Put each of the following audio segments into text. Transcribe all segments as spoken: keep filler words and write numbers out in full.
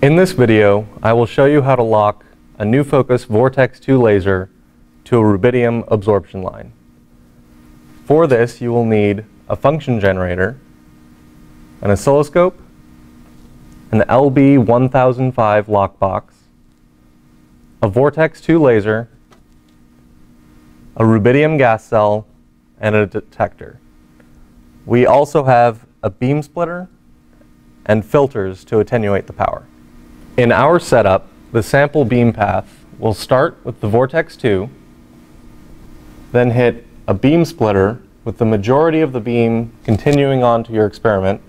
In this video, I will show you how to lock a NewFocus Vortex two laser to a rubidium absorption line. For this, you will need a function generator, an oscilloscope, an L B one thousand five lockbox, a Vortex two laser, a rubidium gas cell, and a detector. We also have a beam splitter and filters to attenuate the power. In our setup, the sample beam path will start with the Vortex two, then hit a beam splitter with the majority of the beam continuing on to your experiment,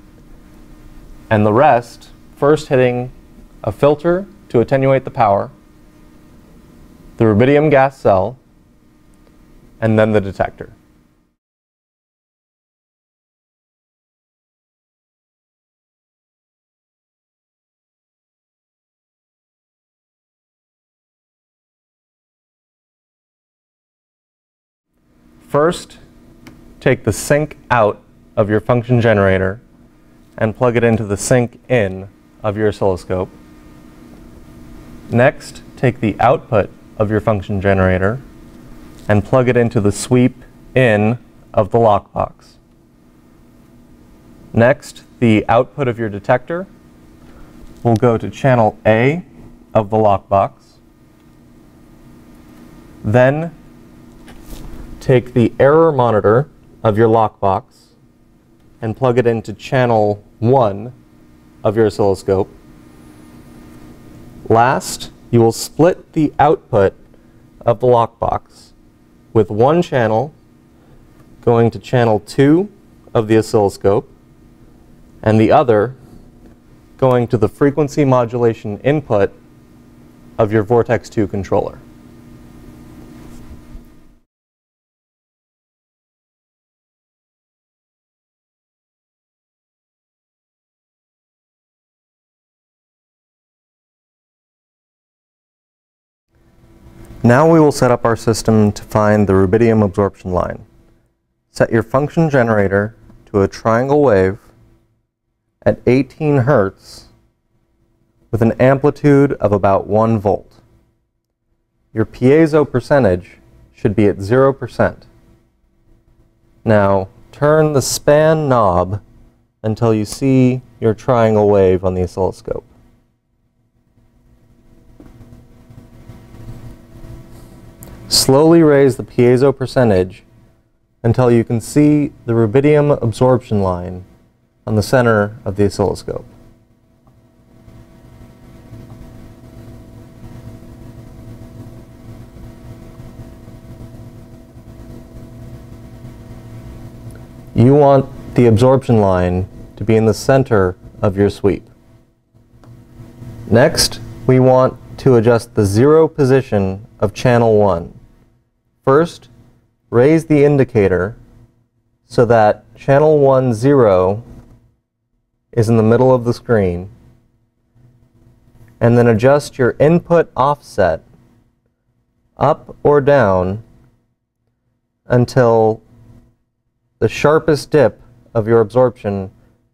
and the rest first hitting a filter to attenuate the power, the rubidium gas cell, and then the detector. First, take the sync out of your function generator and plug it into the sync in of your oscilloscope. Next, take the output of your function generator and plug it into the sweep in of the lockbox. Next, the output of your detector will go to channel A of the lockbox. Then, take the error monitor of your lockbox and plug it into channel one of your oscilloscope. Last, you will split the output of the lockbox with one channel going to channel two of the oscilloscope and the other going to the frequency modulation input of your Vortex two controller. Now we will set up our system to find the rubidium absorption line. Set your function generator to a triangle wave at eighteen hertz with an amplitude of about one volt. Your piezo percentage should be at zero percent. Now turn the span knob until you see your triangle wave on the oscilloscope. Slowly raise the piezo percentage until you can see the rubidium absorption line on the center of the oscilloscope. You want the absorption line to be in the center of your sweep. Next, we want to adjust the zero position of channel one. First, raise the indicator so that channel one zero is in the middle of the screen, and then adjust your input offset up or down until the sharpest dip of your absorption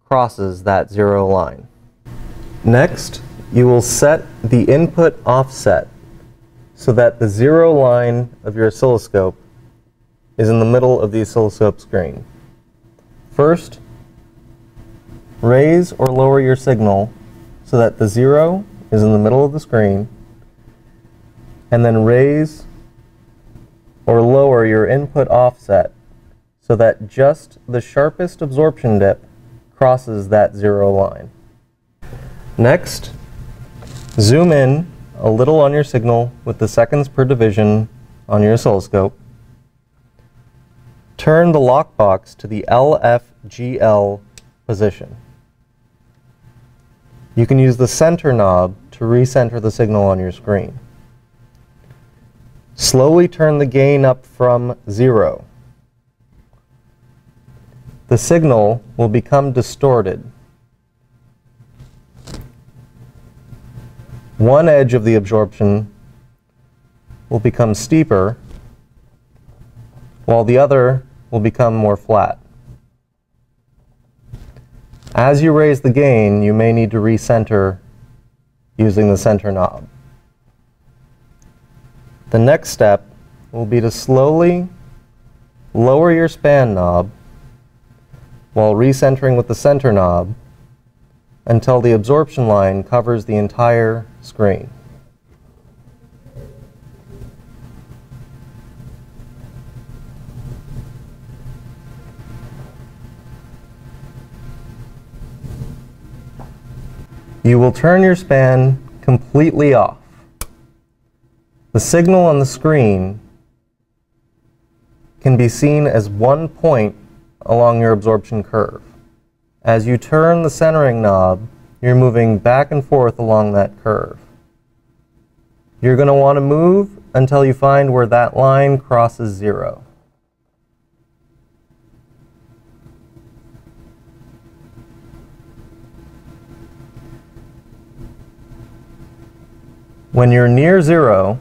crosses that zero line. Next, you will set the input offset so that the zero line of your oscilloscope is in the middle of the oscilloscope screen. First, raise or lower your signal so that the zero is in the middle of the screen, and then raise or lower your input offset so that just the sharpest absorption dip crosses that zero line. Next, zoom in a little on your signal with the seconds per division on your oscilloscope. Turn the lockbox to the L F G L position. You can use the center knob to recenter the signal on your screen. Slowly turn the gain up from zero. The signal will become distorted. One edge of the absorption will become steeper, while the other will become more flat. As you raise the gain, you may need to recenter using the center knob. The next step will be to slowly lower your span knob while recentering with the center knob until the absorption line covers the entire screen. You will turn your span completely off. The signal on the screen can be seen as one point along your absorption curve. As you turn the centering knob, you're moving back and forth along that curve. You're going to want to move until you find where that line crosses zero. When you're near zero,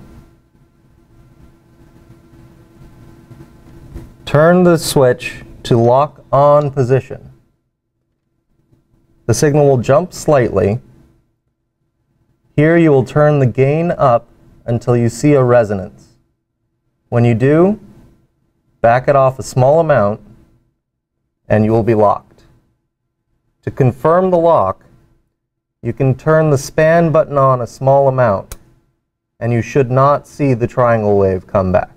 turn the switch to lock on position. The signal will jump slightly. Here you will turn the gain up until you see a resonance. When you do, back it off a small amount and you will be locked. To confirm the lock, you can turn the span button on a small amount, and you should not see the triangle wave come back.